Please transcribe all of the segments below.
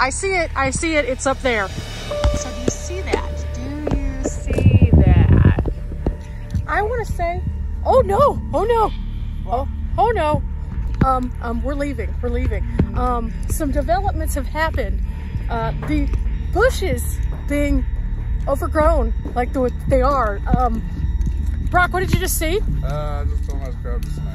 I see it. I see it. It's up there. So do you see that? Do you see that? I want to say, oh no, oh no, oh, oh no. We're leaving. We're leaving. Some developments have happened. The bushes being overgrown like they are. Brock, what did you just see? I just told my crowd to snipe.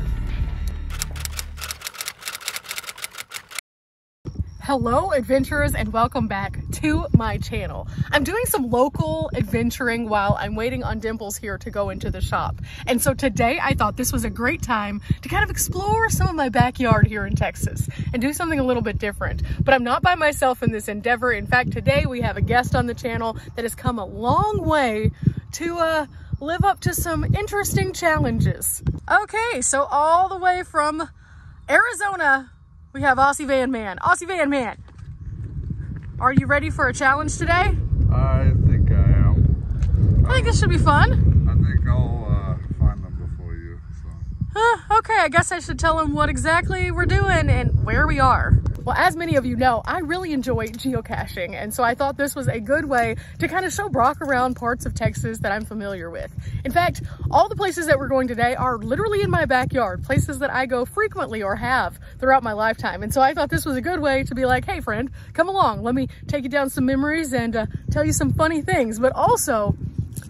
Hello adventurers, and welcome back to my channel. I'm doing some local adventuring while I'm waiting on Dimples here to go into the shop. And so today I thought this was a great time to kind of explore some of my backyard here in Texas and do something a little bit different. But I'm not by myself in this endeavor. In fact, today we have a guest on the channel that has come a long way to live up to some interesting challenges. Okay, so all the way from Arizona, we have Aussie Van Man. Aussie Van Man, are you ready for a challenge today? I think I am. I think this should be fun. I think I'll find them before you. So. Okay, I guess I should tell them what exactly we're doing and where we are. Well, as many of you know, I really enjoy geocaching, and so I thought this was a good way to kind of show Brock around parts of Texas that I'm familiar with. In fact, all the places that we're going today are literally in my backyard, places that I go frequently or have throughout my lifetime. And so I thought this was a good way to be like, hey friend, come along, let me take you down some memories and tell you some funny things, but also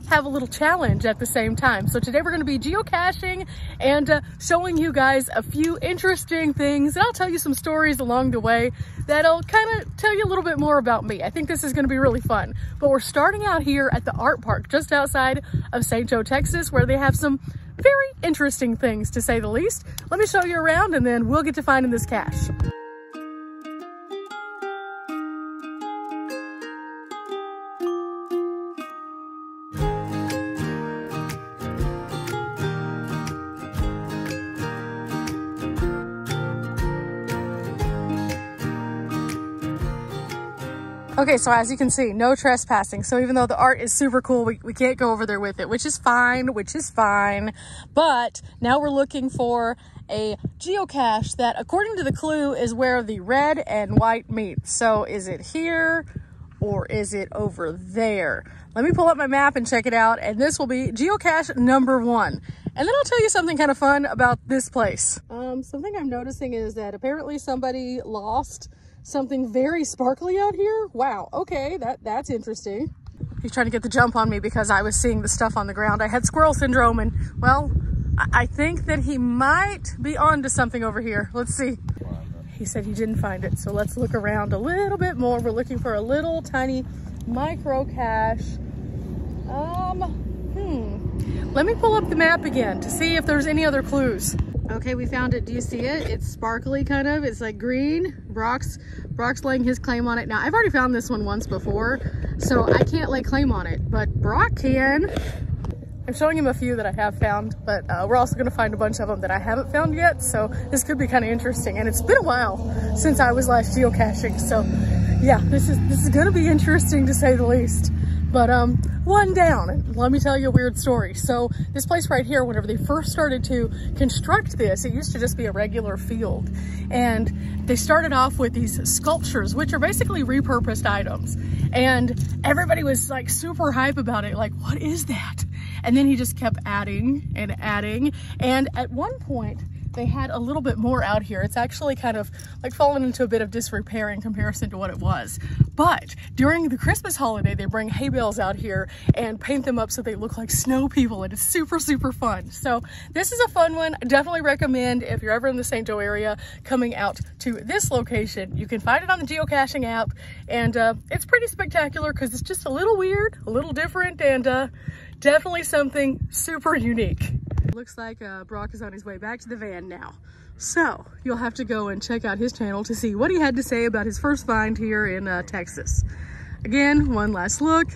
have a little challenge at the same time. So today we're going to be geocaching and showing you guys a few interesting things, and I'll tell you some stories along the way that'll kind of tell you a little bit more about me. I think this is going to be really fun. But we're starting out here at the art park just outside of St. Joe, Texas, where they have some very interesting things, to say the least. Let me show you around, and then we'll get to finding this cache. Okay, so as you can see, no trespassing. So even though the art is super cool, we can't go over there with it, which is fine. But now we're looking for a geocache that, according to the clue, is where the red and white meet. So is it here or is it over there? Let me pull up my map and check it out. And this will be geocache number 1. And then I'll tell you something kind of fun about this place. Something I'm noticing is that apparently somebody lost something very sparkly out here. Wow, okay, that's interesting. He's trying to get the jump on me because I was seeing the stuff on the ground. I had squirrel syndrome, and well, I think that he might be onto something over here. Let's see. He said he didn't find it, so let's look around a little bit more. We're looking for a little tiny micro cache. Let me pull up the map again to see if there's any other clues. Okay, we found it. Do you see it? It's sparkly, kind of. It's like green. Brock's laying his claim on it. Now, I've already found this one once before, so I can't lay claim on it, but Brock can. I'm showing him a few that I have found, but we're also going to find a bunch of them that I haven't found yet, so this could be kind of interesting. And it's been a while since I was last geocaching, so yeah, this is going to be interesting, to say the least. But one down, let me tell you a weird story. So this place right here, whenever they first started to construct this, it used to just be a regular field. And they started off with these sculptures, which are basically repurposed items. And everybody was like super hype about it. Like, what is that? And then he just kept adding and adding. And at one point, they had a little bit more out here. It's actually kind of like fallen into a bit of disrepair in comparison to what it was. But during the Christmas holiday, they bring hay bales out here and paint them up so they look like snow people, and it's super, super fun. So this is a fun one. I definitely recommend, if you're ever in the St. Joe area, coming out to this location. You can find it on the geocaching app, and it's pretty spectacular because it's just a little weird, a little different, and definitely something super unique. Looks like Brock is on his way back to the van now. So you'll have to go and check out his channel to see what he had to say about his first find here in Texas. Again, one last look.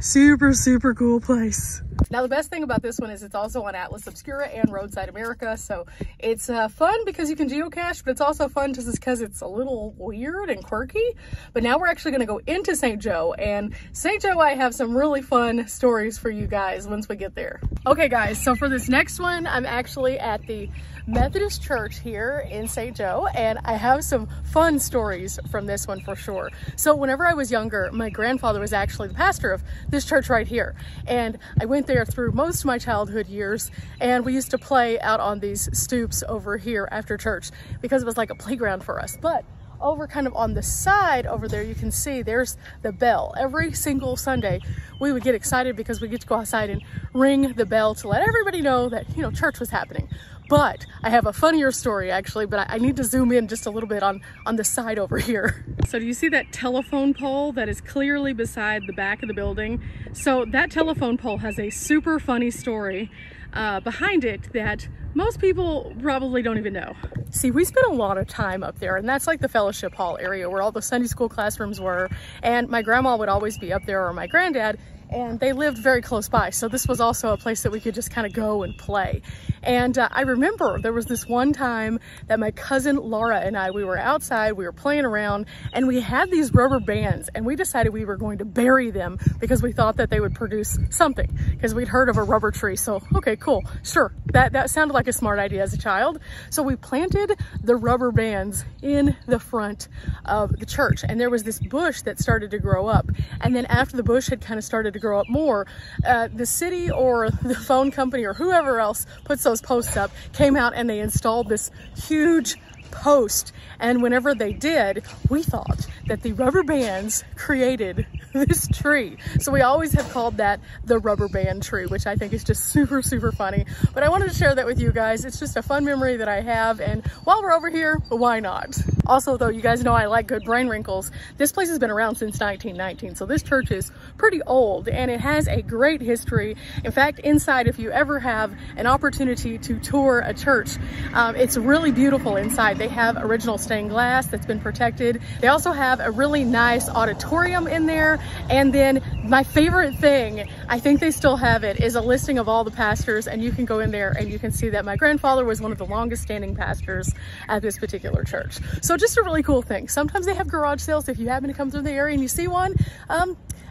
Super, super cool place. Now the best thing about this one is it's also on Atlas Obscura and Roadside America, so it's fun because you can geocache, but it's also fun just because it's a little weird and quirky. But now we're actually going to go into St. Joe, and St. Joe I have some really fun stories for you guys once we get there. Okay guys, so for this next one I'm actually at the Methodist Church here in St. Joe, and I have some fun stories from this one for sure. So whenever I was younger, my grandfather was actually the pastor of this church right here, and I went there through most of my childhood years, and we used to play out on these stoops over here after church because it was like a playground for us. But over kind of on the side over there, you can see there's the bell. Every single Sunday we would get excited because we get to go outside and ring the bell to let everybody know that, you know, church was happening. But I have a funnier story actually, but I need to zoom in just a little bit on the side over here. So do you see that telephone pole that is clearly beside the back of the building? So that telephone pole has a super funny story behind it that most people probably don't even know. See, we spent a lot of time up there, and that's like the fellowship hall area where all the Sunday school classrooms were, and my grandma would always be up there, or my granddad, and they lived very close by, so this was also a place that we could just kind of go and play. And I remember there was this one time that my cousin Laura and I, we were outside, we were playing around, and we had these rubber bands, and we decided we were going to bury them because we thought that they would produce something, because we'd heard of a rubber tree. So okay, cool, sure, that sounded like a smart idea as a child. So we planted the rubber bands in the front of the church, and there was this bush that started to grow up, and then after the bush had kind of started to grow up more, the city or the phone company or whoever else puts those posts up came out and they installed this huge post. And whenever they did, we thought that the rubber bands created this tree. So we always have called that the rubber band tree, which I think is just super, super funny. But I wanted to share that with you guys. It's just a fun memory that I have. And while we're over here, why not? Also, though, you guys know I like good brain wrinkles. This place has been around since 1919. So this church is pretty old and it has a great history. In fact, inside, if you ever have an opportunity to tour a church, it's really beautiful inside. They have original stained glass that's been protected. They also have a really nice auditorium in there. And then my favorite thing, I think they still have it, is a listing of all the pastors, and you can go in there and you can see that my grandfather was one of the longest standing pastors at this particular church. So just a really cool thing. Sometimes they have garage sales. If you happen to come through the area and you see one,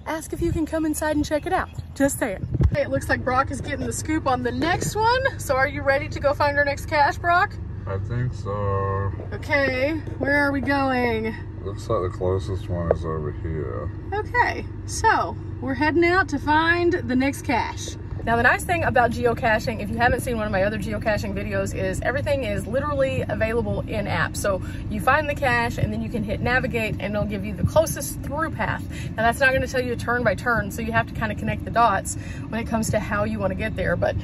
ask if you can come inside and check it out. Just saying. Hey, it looks like Brock is getting the scoop on the next one. So are you ready to go find our next cache, Brock? I think so. Okay, where are we going? Looks like the closest one is over here. Okay, so we're heading out to find the next cache. Now the nice thing about geocaching, if you haven't seen one of my other geocaching videos, is everything is literally available in app. So you find the cache and then you can hit navigate and it'll give you the closest through path. Now that's not going to tell you turn by turn, so you have to kind of connect the dots when it comes to how you want to get there. But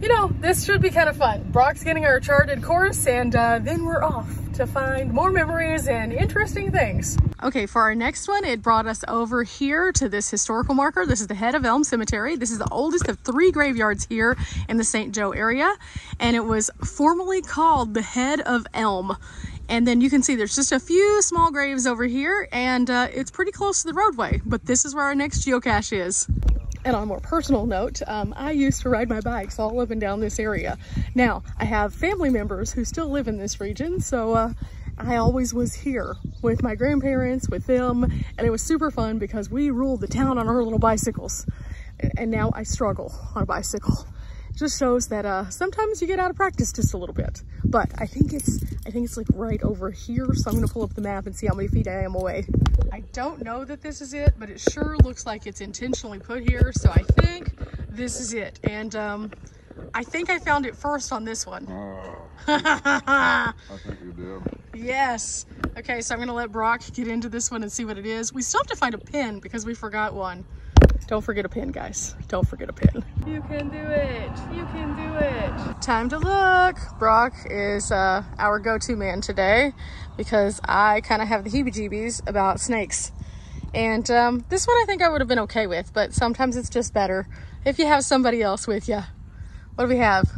you know, this should be kind of fun. Brock's getting our charted course, and then we're off to find more memories and interesting things. Okay, for our next one, it brought us over here to this historical marker. This is the Head of Elm Cemetery. This is the oldest of three graveyards here in the St. Joe area, and it was formerly called the Head of Elm. And then you can see there's just a few small graves over here, and it's pretty close to the roadway, but this is where our next geocache is. And on a more personal note, I used to ride my bikes all up and down this area. Now, I have family members who still live in this region, so I always was here with my grandparents, with them, and it was super fun because we ruled the town on our little bicycles. And now I struggle on a bicycle. It just shows that sometimes you get out of practice just a little bit. But I think it's like right over here, so I'm gonna pull up the map and see how many feet I am away. I don't know that this is it, but it sure looks like it's intentionally put here, so I think this is it. And I think I found it first on this one. I think you did. Yes. Okay, so I'm gonna let Brock get into this one and see what it is. We still have to find a pin because we forgot one. Don't forget a pin, guys. Don't forget a pin. You can do it. You can do it. Time to look. Brock is our go-to man today because I kind of have the heebie-jeebies about snakes. And this one I think I would have been okay with, but sometimes it's just better if you have somebody else with you. What do we have?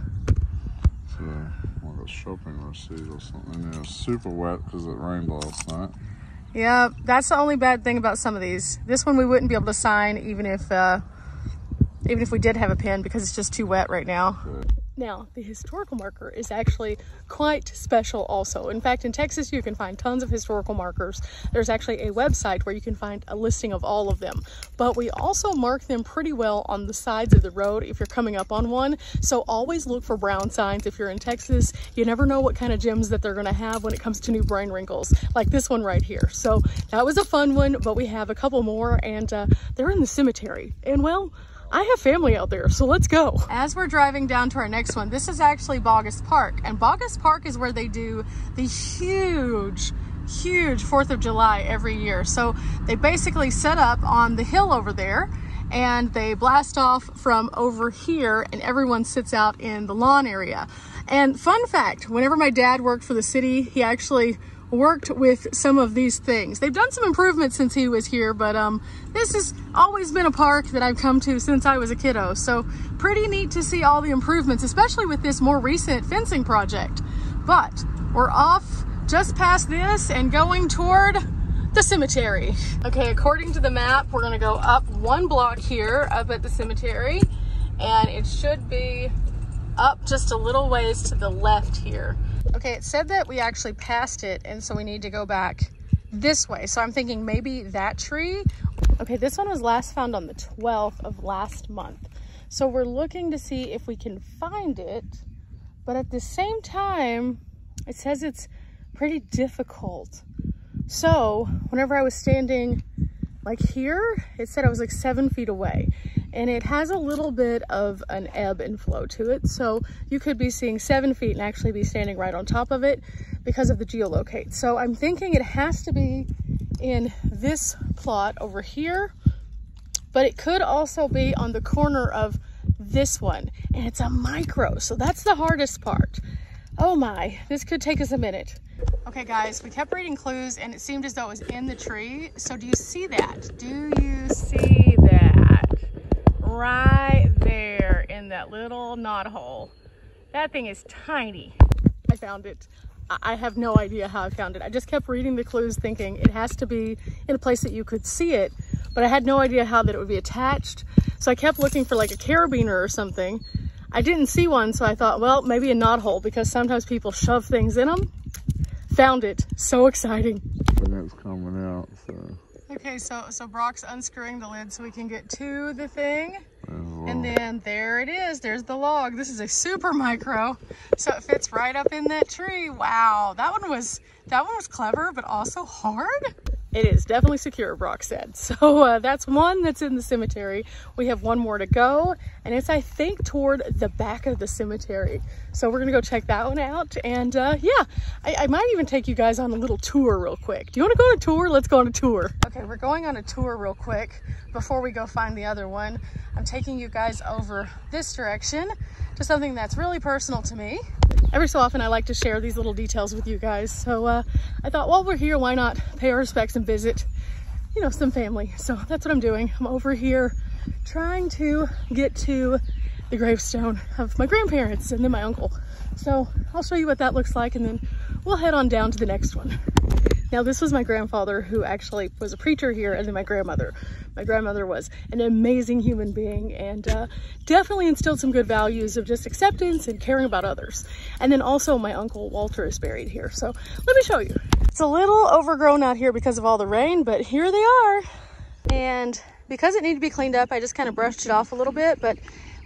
It's like a shopping receipt or something. It's super wet because it rained last night. Yeah, that's the only bad thing about some of these. This one we wouldn't be able to sign even if even if we did have a pen, because it's just too wet right now. Now, the historical marker is actually quite special also. In fact, in Texas, you can find tons of historical markers. There's actually a website where you can find a listing of all of them. But we also mark them pretty well on the sides of the road if you're coming up on one. So always look for brown signs if you're in Texas. You never know what kind of gems that they're going to have when it comes to new brain wrinkles, like this one right here. So that was a fun one, but we have a couple more, and they're in the cemetery. And well, I have family out there, so let's go. As we're driving down to our next one, this is actually Bogus Park. And Bogus Park is where they do the huge 4th of July every year. So they basically set up on the hill over there, and they blast off from over here, and everyone sits out in the lawn area. And fun fact, whenever my dad worked for the city, he actually worked with some of these things. They've done some improvements since he was here, but this has always been a park that I've come to since I was a kiddo. So pretty neat to see all the improvements, especially with this more recent fencing project. But we're off just past this and going toward the cemetery. Okay, according to the map, we're gonna go up one block here up at the cemetery, and it should be up just a little ways to the left here. Okay, it said that we actually passed it, and so we need to go back this way. So I'm thinking maybe that tree. Okay, this one was last found on the 12th of last month. So we're looking to see if we can find it, but at the same time, it says it's pretty difficult. So whenever I was standing like here, it said I was like 7 feet away. And it has a little bit of an ebb and flow to it. So you could be seeing 7 feet and actually be standing right on top of it because of the geolocate. So I'm thinking it has to be in this plot over here, but it could also be on the corner of this one. And it's a micro, so that's the hardest part. Oh my, this could take us a minute. Okay guys, we kept reading clues and it seemed as though it was in the tree. So do you see that? Do you see that? Right there in that little knot hole. That thing is tiny. I found it. I have no idea how I found it. I just kept reading the clues thinking it has to be in a place that you could see it, but I had no idea how that it would be attached. So I kept looking for like a carabiner or something. I didn't see one, so I thought, well, maybe a knot hole, because sometimes people shove things in them. Found it. So exciting. But that's coming out, so. Okay, so Brock's unscrewing the lid so we can get to the thing. And then there it is. There's the log. This is a super micro. So it fits right up in that tree. Wow. That one was clever, but also hard. It is definitely secure, Brock said. So that's one that's in the cemetery. We have one more to go, and it's, I think, toward the back of the cemetery. So we're gonna go check that one out. And yeah, I might even take you guys on a little tour real quick. Do you wanna go on a tour? Let's go on a tour. Okay, we're going on a tour real quick before we go find the other one. I'm taking you guys over this direction to something that's really personal to me. Every so often I like to share these little details with you guys. So I thought while we're here, why not pay our respects and visit, you know, some family. So that's what I'm doing. I'm over here trying to get to the gravestone of my grandparents and then my uncle. So I'll show you what that looks like, and then we'll head on down to the next one. Now, this was my grandfather, who actually was a preacher here, and then my grandmother. My grandmother was an amazing human being, and definitely instilled some good values of just acceptance and caring about others. And then also my uncle Walter is buried here. So let me show you. It's a little overgrown out here because of all the rain, but here they are. And because it needed to be cleaned up, I just kind of brushed it off a little bit. But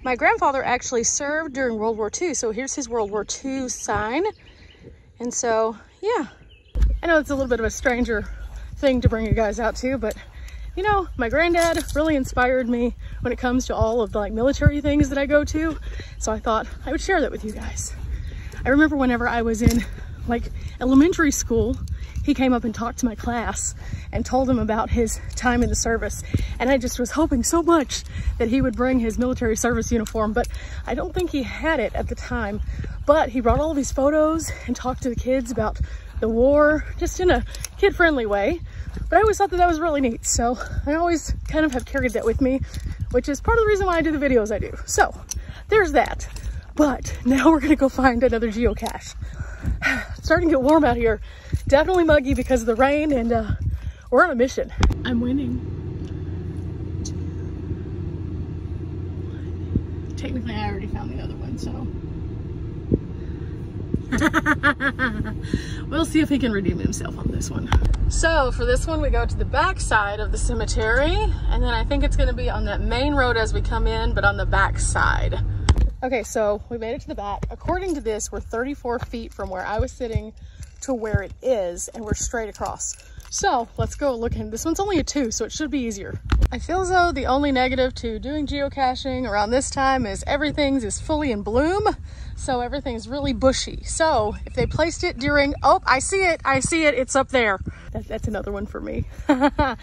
my grandfather actually served during World War II. So here's his World War II sign. And so, yeah. I know it's a little bit of a stranger thing to bring you guys out to, but you know, my granddad really inspired me when it comes to all of the like military things that I go to. So I thought I would share that with you guys. I remember whenever I was in like elementary school, he came up and talked to my class and told them about his time in the service. And I just was hoping so much that he would bring his military service uniform, but I don't think he had it at the time. But he brought all these photos and talked to the kids about the war, just in a kid-friendly way. But I always thought that that was really neat. So I always kind of have carried that with me, which is part of the reason why I do the videos I do. So there's that. But now we're gonna go find another geocache. It's starting to get warm out here. Definitely muggy because of the rain, and we're on a mission. I'm winning. 2, technically I already found the other one, so we'll see if he can redeem himself on this one. So for this one, we go to the back side of the cemetery, and then I think it's going to be on that main road as we come in, but on the back side. Okay, so we made it to the back. According to this, we're 34 feet from where I was sitting to where it is, and we're straight across. So let's go look in. This one's only a 2, so it should be easier. I feel as though the only negative to doing geocaching around this time is everything's is fully in bloom, so everything's really bushy. So if they placed it during, oh, I see it, it's up there. That's another one for me. But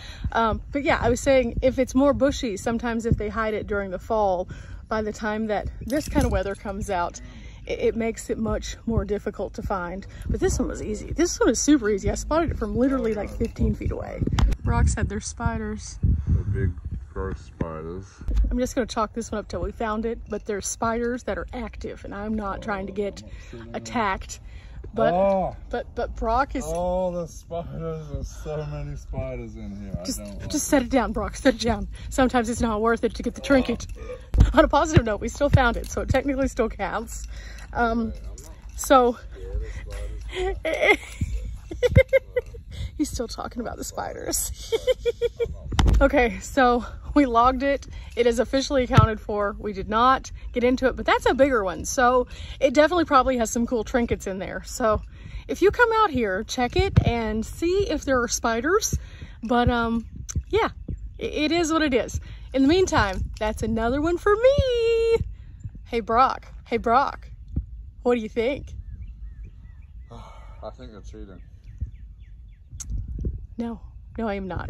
yeah, I was saying if it's more bushy, sometimes if they hide it during the fall, by the time that this kind of weather comes out, it makes it much more difficult to find. But this one was easy. This one is super easy. I spotted it from literally like 15 feet away. Brock said they're spiders. They're big gross spiders. I'm just gonna chalk this one up till we found it, but there's spiders that are active, and I'm not trying to get attacked. But, but Brock is... Oh, the spiders. There's so many spiders in here. Just set it down, Brock. Set it down. Sometimes it's not worth it to get the trinket. On a positive note, we still found it, so it technically still counts. So... He's still talking about the spiders. Okay, so we logged it. It is officially accounted for. We did not get into it, but that's a bigger one. So it definitely probably has some cool trinkets in there. So if you come out here, check it and see if there are spiders. But yeah, it is what it is. In the meantime, that's another one for me. Hey Brock, what do you think? I think they're cheating. No, I am not.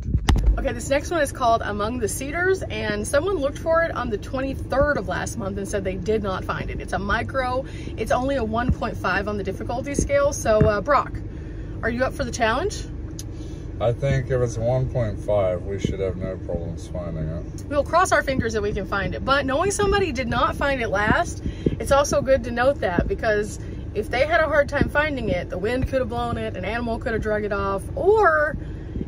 Okay, this next one is called Among the Cedars, and someone looked for it on the 23rd of last month and said they did not find it. It's a micro. It's only a 1.5 on the difficulty scale. So Brock, are you up for the challenge? I think if it's 1.5, we should have no problems finding it. We'll cross our fingers that we can find it. But knowing somebody did not find it last, it's also good to note that, because if they had a hard time finding it, the wind could have blown it, an animal could have drug it off, or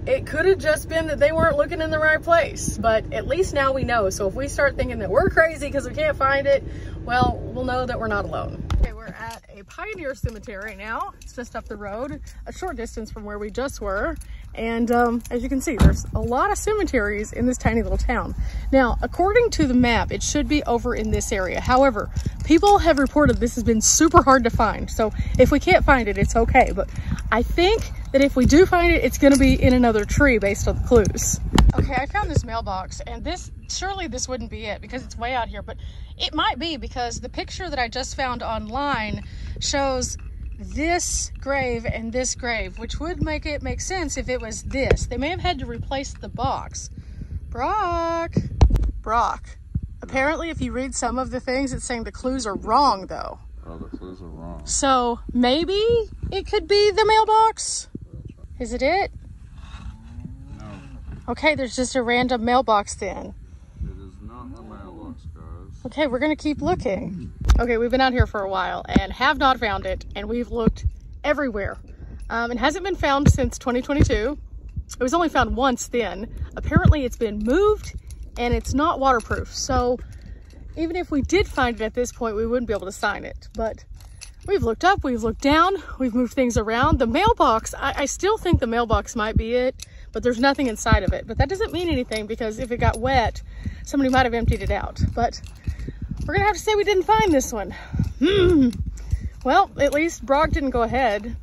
it could have just been that they weren't looking in the right place. But at least now we know. So if we start thinking that we're crazy because we can't find it, well, we'll know that we're not alone. Okay, we're at a pioneer cemetery now. It's just up the road, a short distance from where we just were. And as you can see, there's a lot of cemeteries in this tiny little town. Now, according to the map, it should be over in this area. However, people have reported this has been super hard to find. So if we can't find it, it's okay. But I think that if we do find it, it's gonna be in another tree based on the clues. Okay, I found this mailbox, and surely this wouldn't be it because it's way out here, but it might be, because the picture that I just found online shows this grave and this grave, which would make it make sense if it was this. They may have had to replace the box. Brock. Apparently, if you read some of the things, it's saying the clues are wrong, though. Oh, the clues are wrong. So maybe it could be the mailbox? Is it it? No. Okay, there's just a random mailbox then. It is not the mailbox, guys. Okay, we're gonna keep looking. Okay, we've been out here for a while and have not found it, and we've looked everywhere. It hasn't been found since 2022. It was only found once then. Apparently it's been moved and it's not waterproof. So even if we did find it at this point, we wouldn't be able to sign it. But we've looked up, we've looked down, we've moved things around. The mailbox, I still think the mailbox might be it, but there's nothing inside of it. But that doesn't mean anything, because if it got wet, somebody might have emptied it out. But we're gonna have to say we didn't find this one. Well, at least Brock didn't go ahead.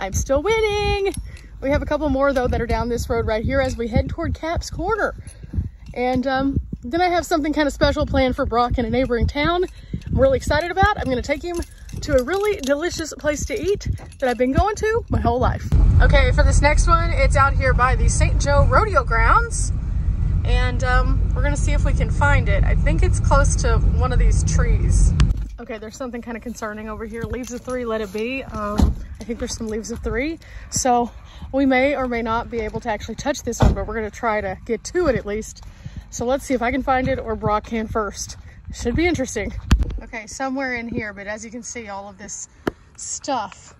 I'm still winning. We have a couple more though that are down this road right here as we head toward Cap's Corner. And then I have something kind of special planned for Brock in a neighboring town I'm really excited about. I'm gonna take him to a really delicious place to eat that I've been going to my whole life. Okay, for this next one, it's out here by the St. Joe Rodeo Grounds, and we're gonna see if we can find it. I think it's close to one of these trees. Okay, there's something kind of concerning over here. Leaves of 3, let it be. I think there's some leaves of 3. So we may or may not be able to actually touch this one, but we're gonna try to get to it at least. So let's see if I can find it or Brock can first. Should be interesting. Okay, somewhere in here, but as you can see, all of this stuff.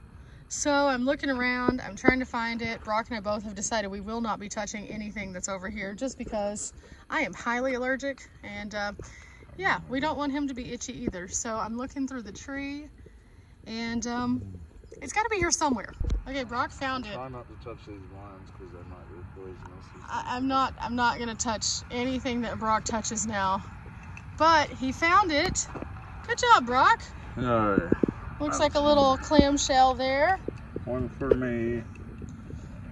So I'm looking around, I'm trying to find it. Brock and I both have decided we will not be touching anything that's over here, just because I am highly allergic, and yeah, we don't want him to be itchy either. So I'm looking through the tree, and it's got to be here somewhere. Okay, Brock found it. Try not to touch these vines because they might be poisonous. I'm not gonna touch anything that Brock touches now. But he found it. Good job, Brock. No. Looks like a little clamshell there. One for me.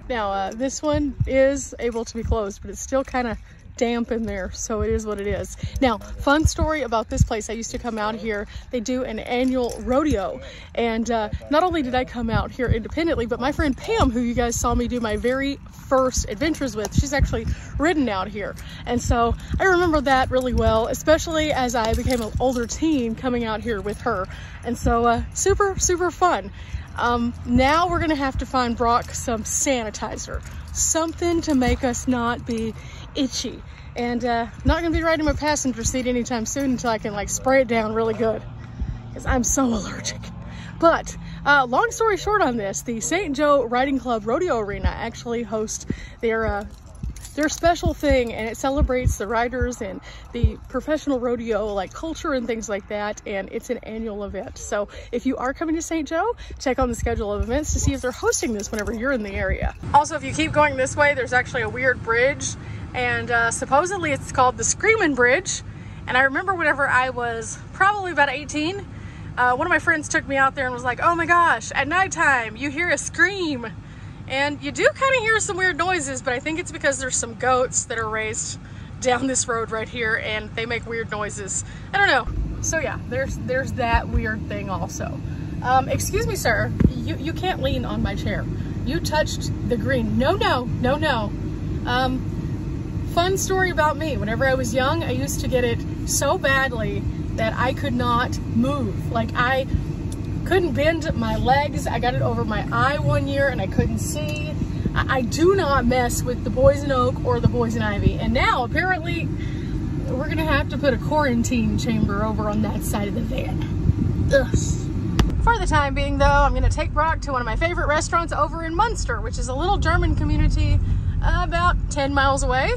Now, this one is able to be closed, but it's still kind of damp in there, so it is what it is. Now, fun story about this place. I used to come out here. They do an annual rodeo, and not only did I come out here independently, but my friend Pam, who you guys saw me do my very first adventures with, she's actually ridden out here. And so I remember that really well, especially as I became an older teen coming out here with her. And so super, super fun. Now we're gonna have to find Brock some sanitizer, something to make us not be itchy, and not gonna be riding my passenger seat anytime soon until I can like spray it down really good, because I'm so allergic. But long story short on this, the St. Joe Riding Club Rodeo Arena actually hosts their special thing, and it celebrates the riders and the professional rodeo like culture and things like that, and it's an annual event. So if you are coming to St. Joe, check on the schedule of events to see if they're hosting this whenever you're in the area. Also, if you keep going this way, there's actually a weird bridge, and supposedly it's called the Screaming Bridge. And I remember whenever I was probably about 18, one of my friends took me out there and was like, oh my gosh, at nighttime you hear a scream. And you do kind of hear some weird noises, but I think it's because there's some goats that are raised down this road right here, and they make weird noises. I don't know. So yeah, there's that weird thing also. Excuse me, sir, you can't lean on my chair. You touched the green. No, no, no, no. Fun story about me. Whenever I was young, I used to get it so badly that I could not move. Like, I couldn't bend my legs. I got it over my eye one year and I couldn't see. I do not mess with the poison oak or the poison ivy. And now apparently we're gonna have to put a quarantine chamber over on that side of the van. Ugh. For the time being though, I'm gonna take Brock to one of my favorite restaurants over in Münster, which is a little German community about 10 miles away.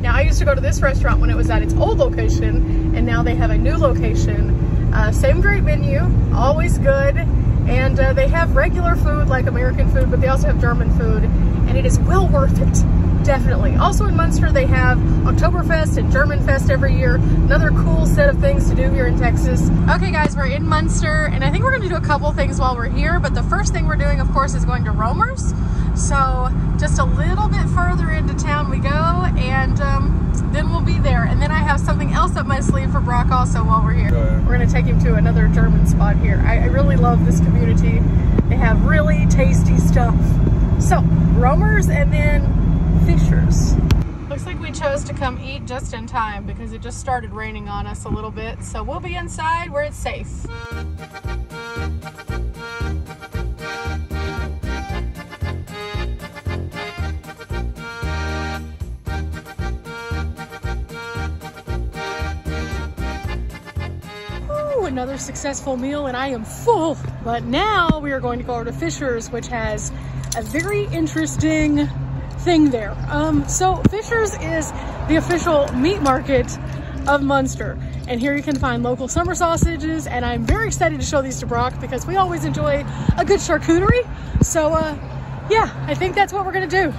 Now, I used to go to this restaurant when it was at its old location, and now they have a new location. Same great menu, always good, and they have regular food like American food, but they also have German food, and it is well worth it, definitely. Also in Münster, they have Oktoberfest and Germanfest every year, another cool set of things to do here in Texas. Okay guys, we're in Münster, and I think we're going to do a couple things while we're here, but the first thing we're doing, of course, is going to Roamer's. So just a little bit further into town we go, and then we'll be there. And then I have something else up my sleeve for Brock also while we're here. We're gonna take him to another German spot here. I really love this community. They have really tasty stuff. So Roamer's and then Fisher's. Looks like we chose to come eat just in time because it just started raining on us a little bit. So we'll be inside where it's safe. Another successful meal, and I am full. But now we are going to go over to Fisher's, which has a very interesting thing there. So Fisher's is the official meat market of Münster, and here you can find local summer sausages, and I'm very excited to show these to Brock because we always enjoy a good charcuterie. So yeah, I think that's what we're gonna do.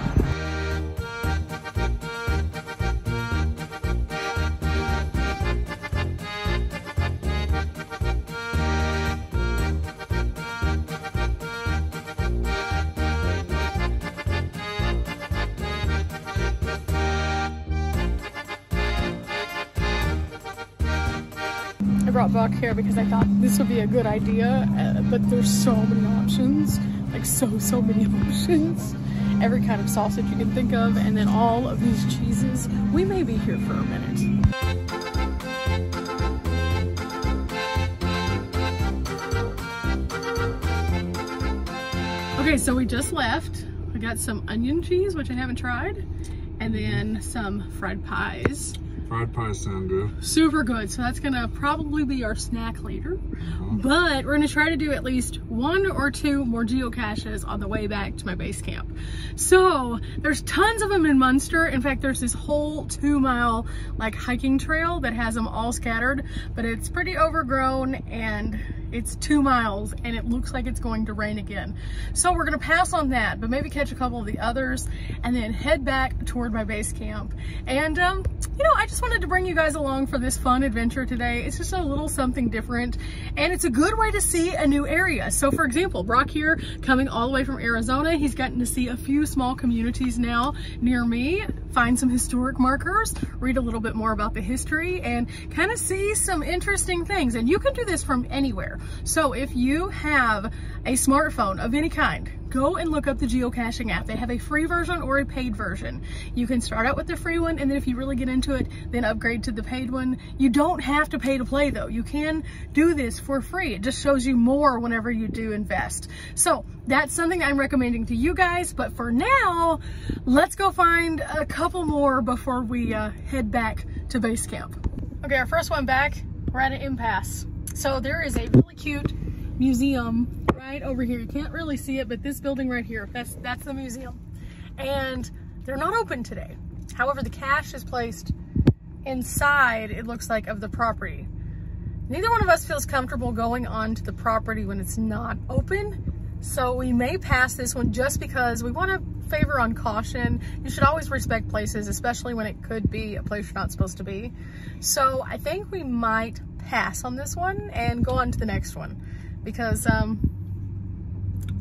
Brock here because I thought this would be a good idea, but there's so many options, like so many options. Every kind of sausage you can think of, and then all of these cheeses. We may be here for a minute. Okay, so we just left. We got some onion cheese, which I haven't tried, and then some fried pies. Fried pies sound good. Super good. So that's gonna probably be our snack later. But we're gonna try to do at least one or two more geocaches on the way back to my base camp. So there's tons of them in Münster. In fact, there's this whole 2 mile like hiking trail that has them all scattered, but it's pretty overgrown and it's 2 miles and it looks like it's going to rain again. So we're gonna pass on that, but maybe catch a couple of the others and then head back toward my base camp. And you know, I just wanted to bring you guys along for this fun adventure today. It's just a little something different and it's a good way to see a new area. So for example, Brock here coming all the way from Arizona, he's gotten to see a few small communities now near me, find some historic markers, read a little bit more about the history and kind of see some interesting things. And you can do this from anywhere. So if you have a smartphone of any kind, go and look up the geocaching app. They have a free version or a paid version. You can start out with the free one, and then if you really get into it, then upgrade to the paid one. You don't have to pay to play though. You can do this for free. It just shows you more whenever you do invest. So that's something I'm recommending to you guys, but for now, let's go find a couple more before we head back to base camp. Okay, our first one back, we're at an impasse. So there is a really cute museum right over here. You can't really see it, but this building right here, that's the museum. And they're not open today. However, the cache is placed inside, it looks like, of the property. Neither one of us feels comfortable going onto the property when it's not open. So we may pass this one just because we want to favor on caution. You should always respect places, especially when it could be a place you're not supposed to be. So I think we might pass on this one and go on to the next one because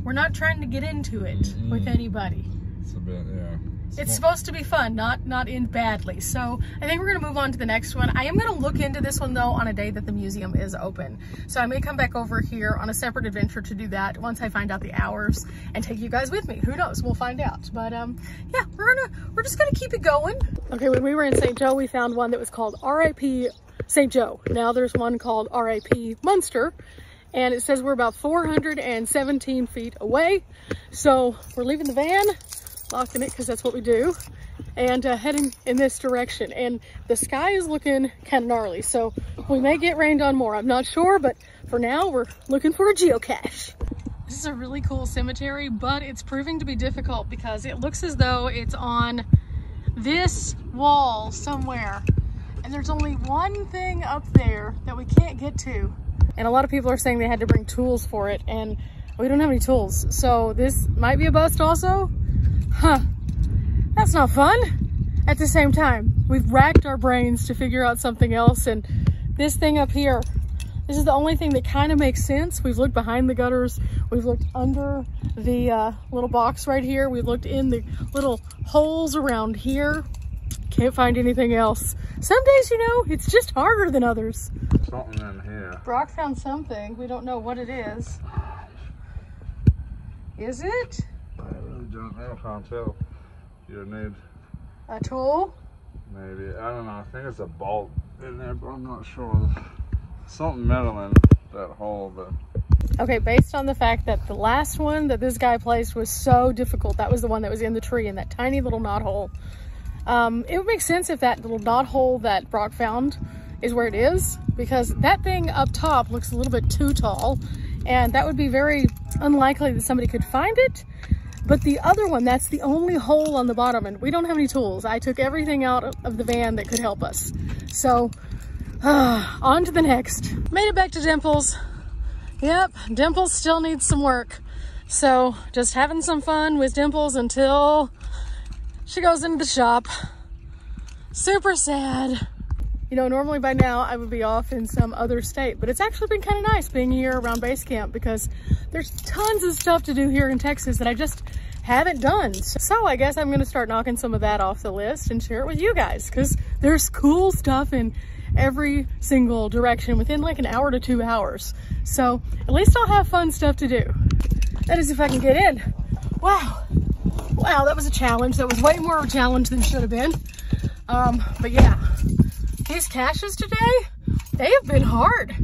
we're not trying to get into it with anybody. It's a bit, yeah. It's supposed to be fun, not end badly. So I think we're gonna move on to the next one. I am gonna look into this one though on a day that the museum is open. So I may come back over here on a separate adventure to do that once I find out the hours and take you guys with me. Who knows, we'll find out. But yeah, we're just gonna keep it going. Okay, when we were in St. Joe, we found one that was called RIP St. Joe. Now there's one called RIP Münster. And it says we're about 417 feet away. So we're leaving the van, locking it because that's what we do, and heading in this direction. And the sky is looking kind of gnarly, so we may get rained on more. I'm not sure, but for now we're looking for a geocache. This is a really cool cemetery, but it's proving to be difficult because it looks as though it's on this wall somewhere. And there's only one thing up there that we can't get to. And a lot of people are saying they had to bring tools for it, and we don't have any tools. So this might be a bust also. Huh, that's not fun. At the same time, we've racked our brains to figure out something else, and this thing up here, this is the only thing that kind of makes sense. We've looked behind the gutters, we've looked under the little box right here, we've looked in the little holes around here. Can't find anything else. Some days, you know, it's just harder than others. Something in here. Brock found something. We don't know what it is. Is it? I really don't know. I can't tell. You need a tool? Maybe. I don't know. I think it's a bolt in there, but I'm not sure. Something metal in that hole, but. Okay, based on the fact that the last one that this guy placed was so difficult, that was the one that was in the tree in that tiny little knot hole. It would make sense if that little knot hole that Brock found is where it is, because that thing up top looks a little bit too tall, and that would be very unlikely that somebody could find it. But the other one, that's the only hole on the bottom, and we don't have any tools. I took everything out of the van that could help us. So, on to the next. Made it back to Dimples. Yep, Dimples still needs some work. So, just having some fun with Dimples until she goes into the shop. Super sad. You know, normally by now I would be off in some other state, but it's actually been kind of nice being here around base camp because there's tons of stuff to do here in Texas that I just haven't done. So I guess I'm gonna start knocking some of that off the list and share it with you guys because there's cool stuff in every single direction within like an hour to 2 hours. So at least I'll have fun stuff to do. That is if I can get in. Wow. Wow, that was a challenge. That was way more of a challenge than it should have been. But yeah, these caches today, they have been hard.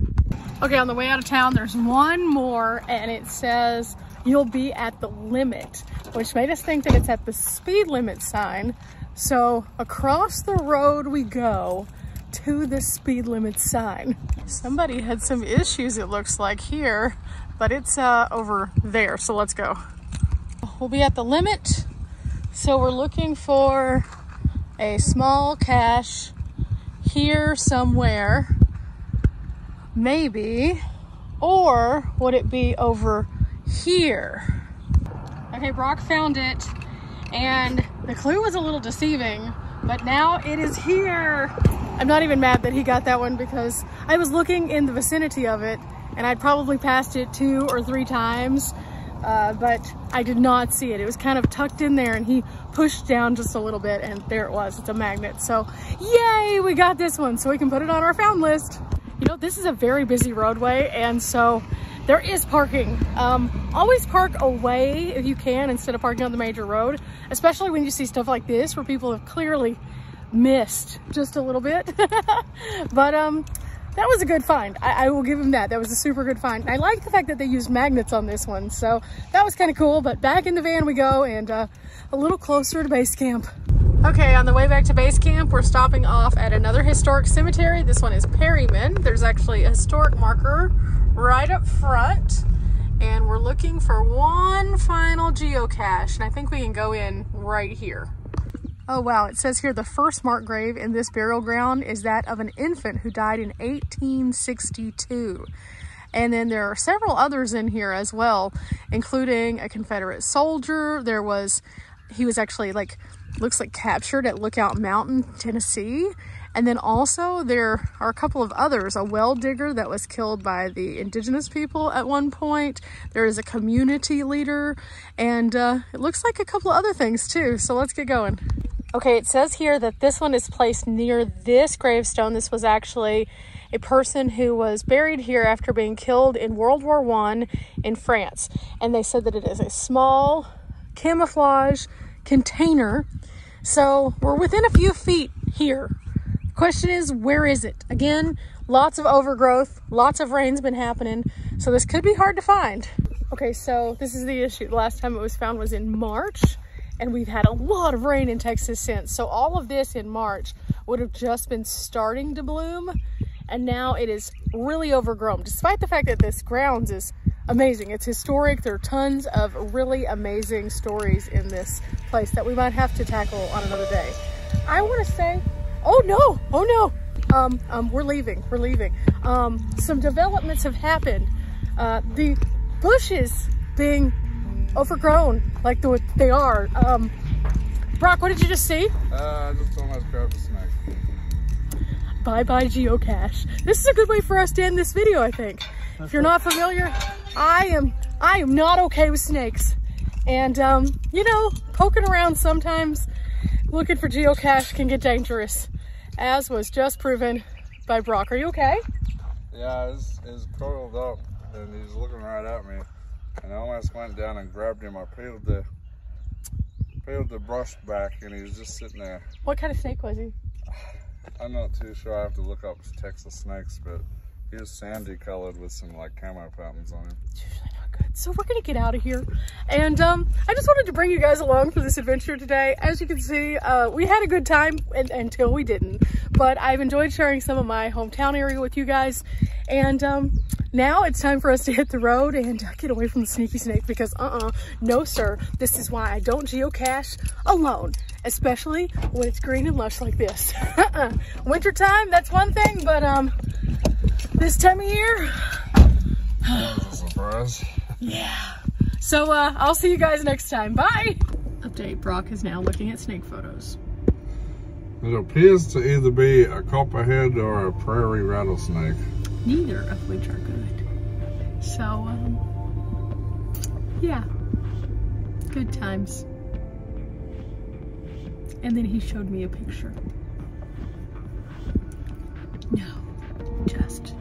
Okay, on the way out of town, there's one more and it says, you'll be at the limit, which made us think that it's at the speed limit sign, So across the road we go to the speed limit sign. Somebody had some issues, it looks like, here, but it's over there, so let's go. We'll be at the limit, so we're looking for a small cache here somewhere, maybe, or would it be over here? Okay, Brock found it, and the clue was a little deceiving, but now it is here. I'm not even mad that he got that one because I was looking in the vicinity of it and I'd probably passed it 2 or 3 times, but I did not see it. It was kind of tucked in there and he pushed down just a little bit and there it was. It's a magnet. So yay, we got this one so we can put it on our found list. You know, this is a very busy roadway and so there is parking. Always park away if you can instead of parking on the major road, especially when you see stuff like this where people have clearly missed just a little bit. But that was a good find. I will give him that. That was a super good find. I like the fact that they used magnets on this one, so that was kind of cool. But back in the van we go, and a little closer to base camp. Okay, on the way back to base camp, we're stopping off at another historic cemetery. This one is Perryman. There's actually a historic marker right up front, and we're looking for one final geocache, and I think we can go in right here. Oh wow, it says here the first marked grave in this burial ground is that of an infant who died in 1862. And then there are several others in here as well, including a Confederate soldier. He was actually, like, looks like captured at Lookout Mountain, Tennessee. And then also there are a couple of others, a well digger that was killed by the indigenous people at one point. There is a community leader, and it looks like a couple of other things too. So let's get going. Okay, it says here that this one is placed near this gravestone. This was actually a person who was buried here after being killed in World War I in France. And they said that it is a small camouflage container. So we're within a few feet here. The question is, where is it? Again, lots of overgrowth, lots of rain's been happening, so this could be hard to find. Okay, so this is the issue. The last time it was found was in March, and we've had a lot of rain in Texas since. So all of this in March would have just been starting to bloom, and now it is really overgrown, despite the fact that this grounds is amazing. It's historic. There are tons of really amazing stories in this place that we might have to tackle on another day. I want to say, oh no, oh no. We're leaving. Some developments have happened. The bushes being overgrown like they are. Brock, what did you just see? I just told him I was grabbing a snack. Bye-bye geocache. This is a good way for us to end this video, I think. If you're not familiar, I am not okay with snakes. And you know, poking around sometimes, looking for geocache can get dangerous, as was just proven by Brock. Are you okay? Yeah, he's coiled up and he's looking right at me. And I almost went down and grabbed him. I peeled the brush back and he was just sitting there. What kind of snake was he? I'm not too sure. I have to look up Texas snakes, but he was sandy colored with some like camo patterns on him. It's usually not good. So we're gonna get out of here, and I just wanted to bring you guys along for this adventure today. As you can see, we had a good time until we didn't, but I've enjoyed sharing some of my hometown area with you guys, and now it's time for us to hit the road and get away from the sneaky snake, because no sir, this is why I don't geocache alone, especially when it's green and lush like this. Winter time, that's one thing, but this time of year, that's a surprise. Yeah. So I'll see you guys next time. Bye. Update: Brock is now looking at snake photos. It appears to either be a copperhead or a prairie rattlesnake. Neither of which are good. So, yeah, good times. And then he showed me a picture. No, just